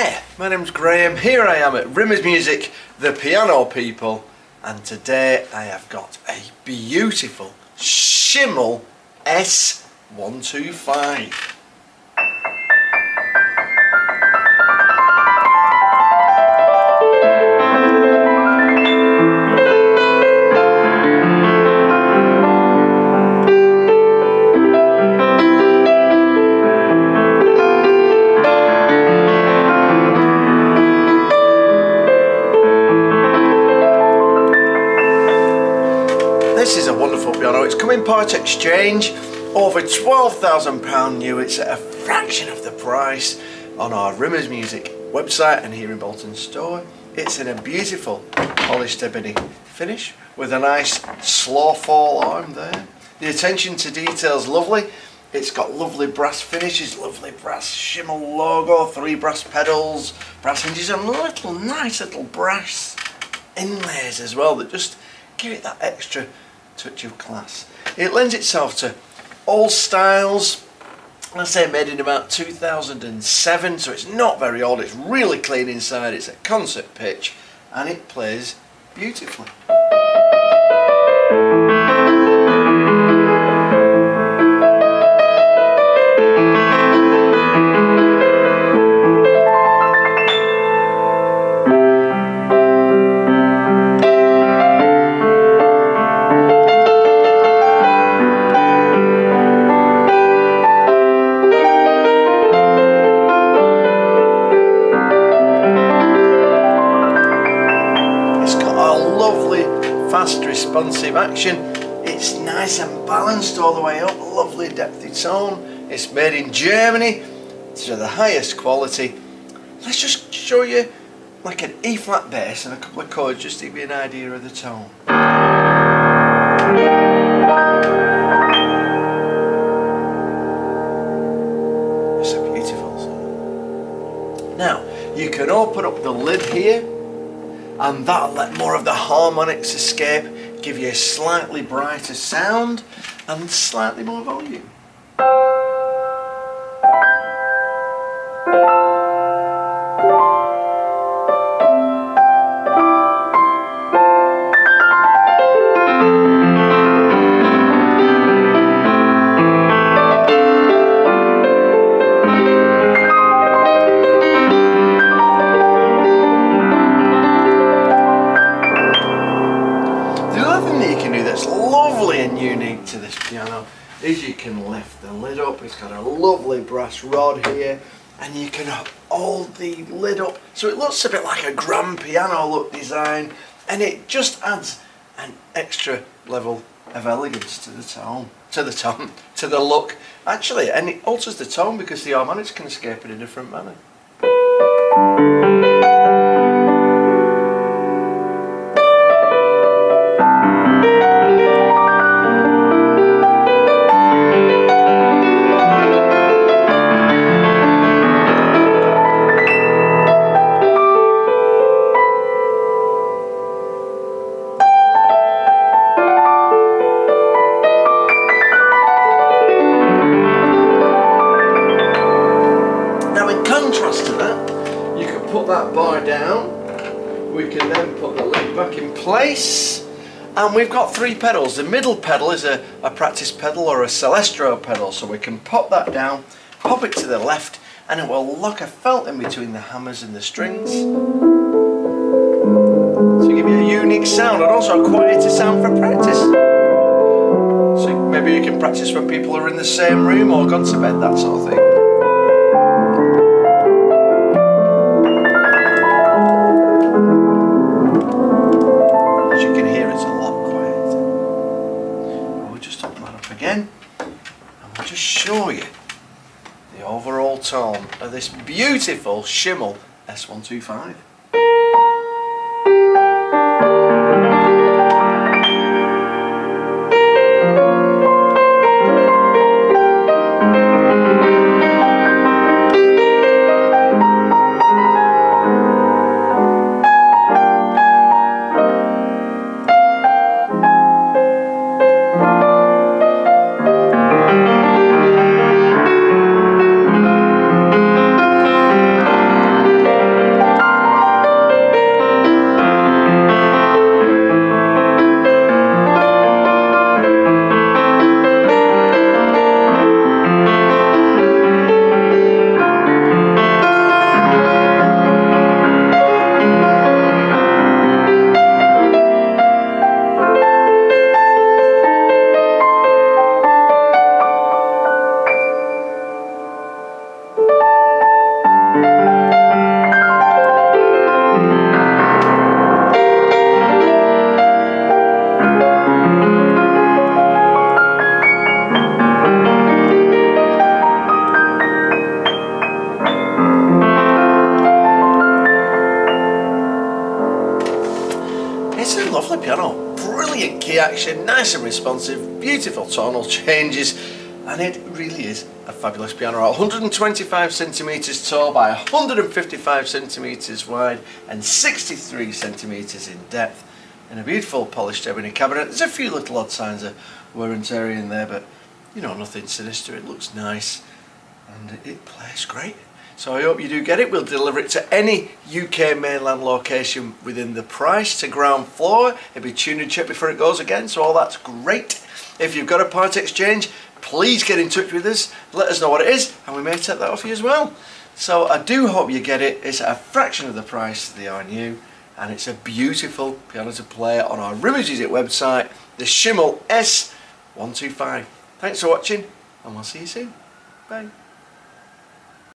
Hey, my name's Graham, here I am at Rimmer's Music, The Piano People, and today I have got a beautiful Schimmel S125. This is a wonderful piano. It's come in part exchange, over £12,000 new. It's at a fraction of the price on our Rimmer's Music website and here in Bolton store. It's in a beautiful polished ebony finish with a nice slow fall arm there. The attention to detail is lovely. It's got lovely brass finishes, lovely brass Schimmel logo, three brass pedals, brass hinges, and little nice little brass inlays as well that just give it that extra touch of class. It lends itself to all styles. I say made in about 2007, so it's not very old. It's really clean inside. It's at concert pitch and it plays beautifully. Fast, responsive action. It's nice and balanced all the way up, lovely depthy tone. It's made in Germany to the highest quality. Let's just show you like an E flat bass and a couple of chords just to give you an idea of the tone. It's a beautiful song. Now you can open up the lid here and that'll let more of the harmonics escape, give you a slightly brighter sound and slightly more volume. Unique to this piano is you can lift the lid up. It's got a lovely brass rod here and you can hold the lid up so it looks a bit like a grand piano look design, and it just adds an extra level of elegance to the tone, to the look actually, and it alters the tone because the harmonics can escape in a different manner. Put that bar down, we can then put the lid back in place, and we've got three pedals. The middle pedal is a practice pedal or a Celeste pedal, so we can pop that down, pop it to the left, and it will lock a felt in between the hammers and the strings to give you a unique sound and also a quieter sound for practice. So maybe you can practice when people are in the same room or gone to bed, that sort of thing. Again, and I'll just show you the overall tone of this beautiful Schimmel S125. the piano. Brilliant key action, nice and responsive, beautiful tonal changes, and it really is a fabulous piano. 125 centimetres tall by 155 centimetres wide and 63 centimetres in depth, in a beautiful polished ebony cabinet. There's a few little odd signs of wear and tear in there, but you know, nothing sinister. It looks nice and it plays great. So I hope you do get it. We'll deliver it to any UK mainland location within the price to ground floor. It'll be tuned and checked before it goes again, so all that's great. If you've got a part exchange, please get in touch with us. Let us know what it is, and we may take that off you as well. So I do hope you get it. It's at a fraction of the price they are new, and it's a beautiful piano to play on our Rimmer's Music website, the Schimmel S125. Thanks for watching, and we'll see you soon. Bye.